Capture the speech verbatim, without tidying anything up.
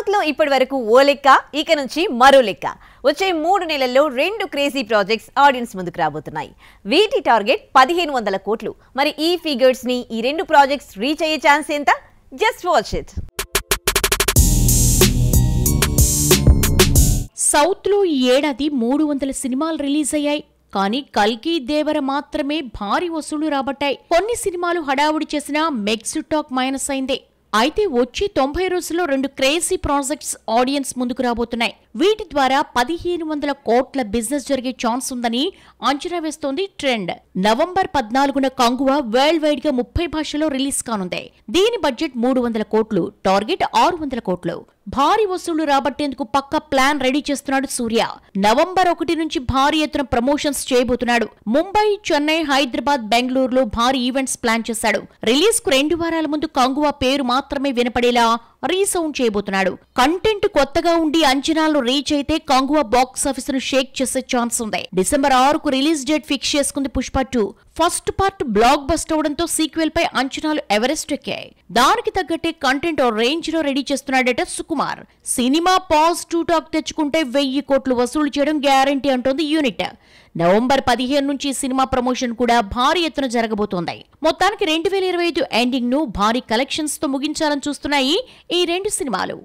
South lo ippadi varaku o lekka ika nunchi maro lekka వచ్చే మూడు నెలల్లో రెండు క్రేజీ ప్రాజెక్ట్స్ ఆడియన్స్ ముందుకు రాబోతున్నాయి. వీటి టార్గెట్ పదిహేను వందల కోట్లు. మరి ఈ ఫిగర్స్ ని ఈ రెండు ప్రాజెక్ట్స్ రీచ్ అయ్యే ఛాన్స్ ఎంత? Just watch it. సౌత్ లో ఈ ఏడాది మూడు వందల సినిమాలు రిలీజ్ అయ్యాయి. కానీ కల్కి దేవర మాత్రమే భారీ వసూళ్లు రాబట్టాయి. కొన్ని సినిమాలు హడావుడి చేసినా మెక్సిటాక్ మైనస్ అయింది. అయితే వచ్చి తొంభై రోజుల్లో రెండు క్రేజీ ప్రాజెక్ట్స్ ఆడియన్స్ ముందుకు రాబోతున్నాయి. వీటి ద్వారా పదిహేను వందల కోట్ల బిజినెస్ జరిగే ఛాన్స్ ఉందని అంచనా వేస్తోంది ట్రెండ్. నవంబర్ పద్నాలుగున కంగువా వరల్డ్ వైడ్ గా ముప్పై భాషల్లో రిలీజ్ కానుంది. దీని బడ్జెట్ మూడు వందల కోట్లు, టార్గెట్ ఆరు వందల కోట్లు. భారీ వసూళ్లు రాబట్టేందుకు పక్క ప్లాన్ రెడీ చేస్తున్నాడు సూర్య. నవంబర్ ఒకటి నుంచి భారీ ఎత్తున ప్రమోషన్స్ చేయబోతున్నాడు. ముంబై, చెన్నై, హైదరాబాద్, బెంగళూరులో భారీ ఈవెంట్స్ ప్లాన్ చేశాడు. రిలీజ్ కు రెండు వారాల ముందు కంగువా పేరు మాత్రమే వినపడేలా రీసౌండ్ చేయబోతున్నాడు. కంటెంట్ కొత్తగా ఉండి అంచనాలను రీచ్ అయితే కంగువా బాక్స్ ఆఫీస్ ను షేక్ చేసే ఛాన్స్ ఉంది. డిసెంబర్ ఆరుకు రిలీజ్ డేట్ ఫిక్స్ చేసుకుంది Pushpa two. First part block bust అవడంతో సీక్వెల్ పై అంచనాలు ఎవరెస్ట్ ఎక్కాయి. దానికి తగ్గట్టే కంటెంట్ ఓ రేంజ్ లో రెడీ చేస్తున్నాడట సుకుమార్. సినిమా పాజిటివ్ టాక్ తెచ్చుకుంటే వెయ్యి కోట్లు వసూలు చేయడం గ్యారంటీ అంటోంది యూనిట్. నవంబర్ పదిహేను నుంచి సినిమా ప్రమోషన్ కూడా భారీ ఎత్తున జరగబోతోంది. మొత్తానికి రెండు వేల ఇరవై ఐదు ఎండింగ్ ను భారీ కలెక్షన్స్ తో ముగించాలని చూస్తున్నాయి ఈ రెండు సినిమాలు.